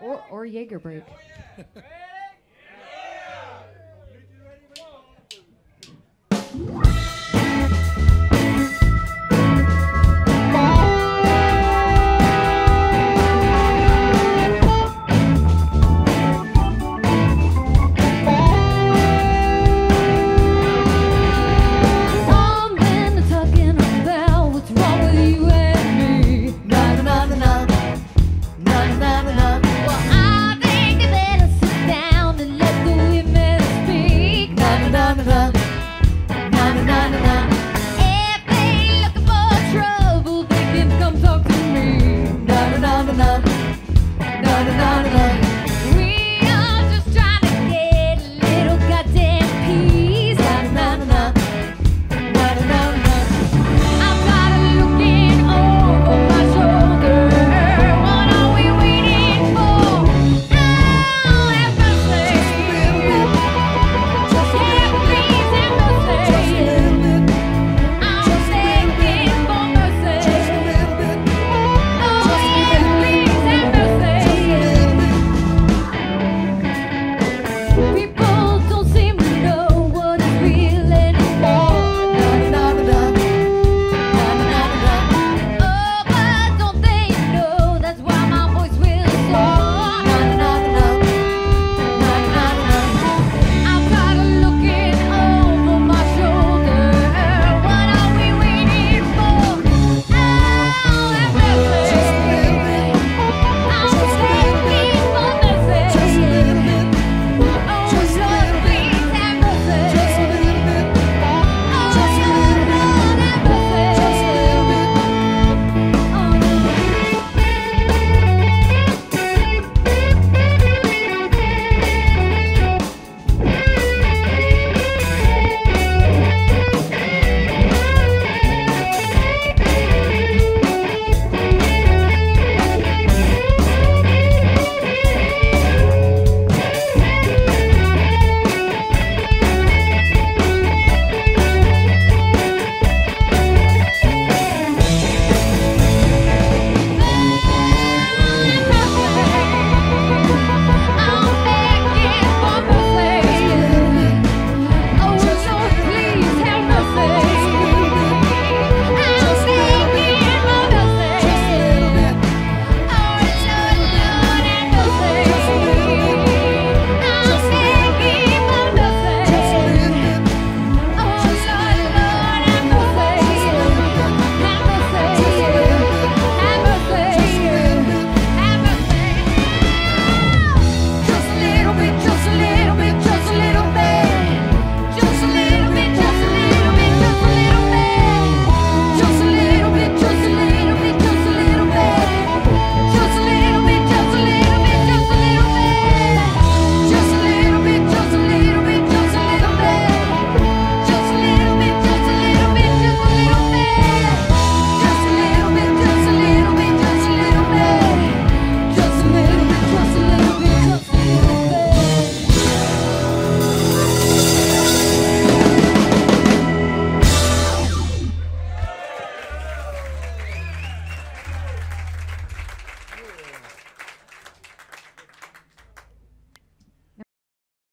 Or Jaeger break.